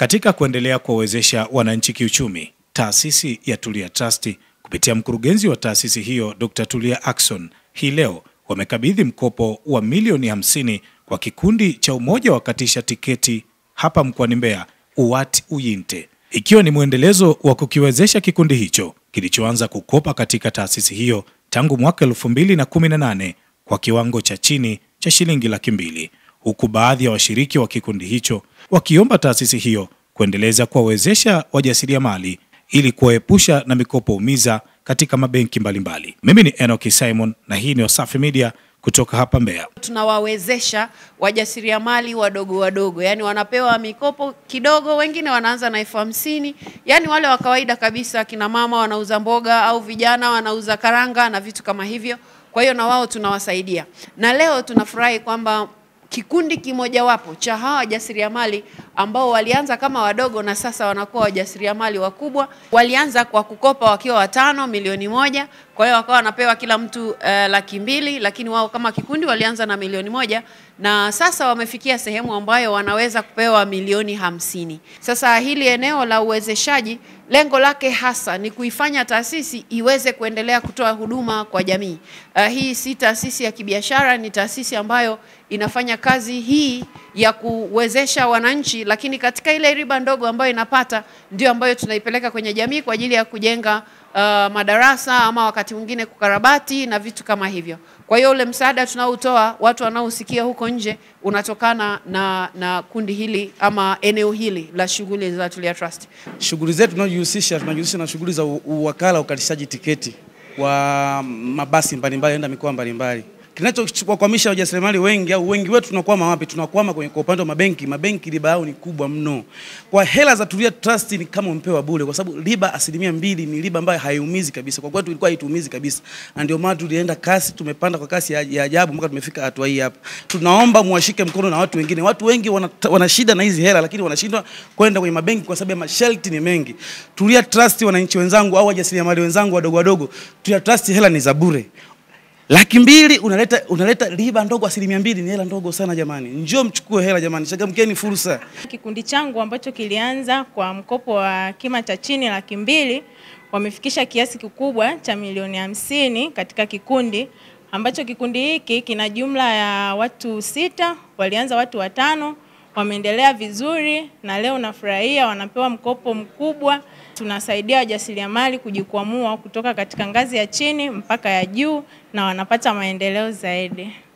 Katika kuendelea kuwawezesha wananchi kiuchumi, taasisi ya Tulia Trust kupitia mkurugenzi wa taasisi hiyo Dr. Tulia Ason hii leo wamekabidhi mkopo wa milioni 50 kwa kikundi cha umoja wa Katisha tiketi hapa mkoani Mbeya Uwati Uyinte, ikiwa ni muendelezo wa kukiwezesha kikundi hicho kilichoanza kukopa katika taasisi hiyo tangu mwaka 2018 kwa kiwango cha chini cha shilingi 200,000, huku baadhi ya washiriki wa kikundi hicho wakiomba taasisi hiyo kuendeleza kuwawezesha wajasiriamali ili kuepusha na mikopo umiza katika mabenki mbalimbali. Mimi ni Enoki Simon na hii ni Wasafi Media kutoka hapa Mbeya. Tunawawezesha wajasiriamali wadogo wadogo, yani wanapewa mikopo kidogo, wengine wanaanza na 50,000, yani wale wa kawaida kabisa, kina mama wanauza mboga au vijana wanauza karanga na vitu kama hivyo. Kwa hiyo na wao tunawasaidia. Na leo tunafurahi kwamba kikundi kimoja wapo cha hawa wajasiriamali ambao walianza kama wadogo na sasa wanakuwa wajasiriamali wakubwa, walianza kwa kukopa wakiwa watano milioni 1. Kwa hiyo wakawa wanapewa kila mtu 200,000, lakini wao kama kikundi walianza na milioni 1 na sasa wamefikia sehemu ambayo wanaweza kupewa milioni 50. Sasa hili eneo la uwezeshaji lengo lake hasa ni kuifanya taasisi iweze kuendelea kutoa huduma kwa jamii. Hii si taasisi ya kibiashara, ni taasisi ambayo inafanya kazi hii ya kuwezesha wananchi, lakini katika ile riba ndogo ambayo inapata ndio ambayo tunaipeleka kwenye jamii kwa ajili ya kujenga madarasa ama wakati mwingine kukarabati na vitu kama hivyo. Kwa hiyo ule msaada tunaotoa watu wanaosikia huko nje unatokana na kundi hili ama eneo hili la shughuli za Tulia Trust. Shughuli zetu tunajihusisha na shughuli za uwakala wa ukalishaji tiketi wa mabasi mbalimbali yenda mikoa mbalimbali. Kinachochukua kuhamisha wajasiriamali wengi au wengi wetu tunakwama wapi? Tunakwama kwenye upande wa mabenki. Mabenki riba yao ni kubwa mno. Kwa hela za Tulia Trust ni kama mpewa bure, kwa sababu riba 2% ni riba ambayo haiumizi kabisa. Kwa kwetu ilikuwa haitumizi kabisa. Na ndio maana tulienda kasi, tumepanda kwa kasi ya ajabu mpaka tumefika hatua hii hapa. Tunaomba muwashike mkono na watu wengine. Watu wengi wana shida na hizi hela, lakini wanashindwa kwenda kwenye mabenki kwa sababu masharti ni mengi. Tulia Trust, wananchi wenzangu au wajasiriamali wenzangu wadogo wadogo, Tulia Trust hela ni za bure. 200,000 unaleta riba ndogo 2% ni hela ndogo sana jamani. Njoo mchukue hela jamani, changamkieni fursa. Kikundi changu ambacho kilianza kwa mkopo wa kima cha chini 200,000 wamefikisha kiasi kikubwa cha milioni 50 katika kikundi ambacho kikundi hiki kina jumla ya watu 6, walianza watu 5, wameendelea vizuri na leo nafurahia wanapewa mkopo mkubwa. Tunasaidia wajasiriamali kujikwamua kutoka katika ngazi ya chini mpaka ya juu na wanapata maendeleo zaidi.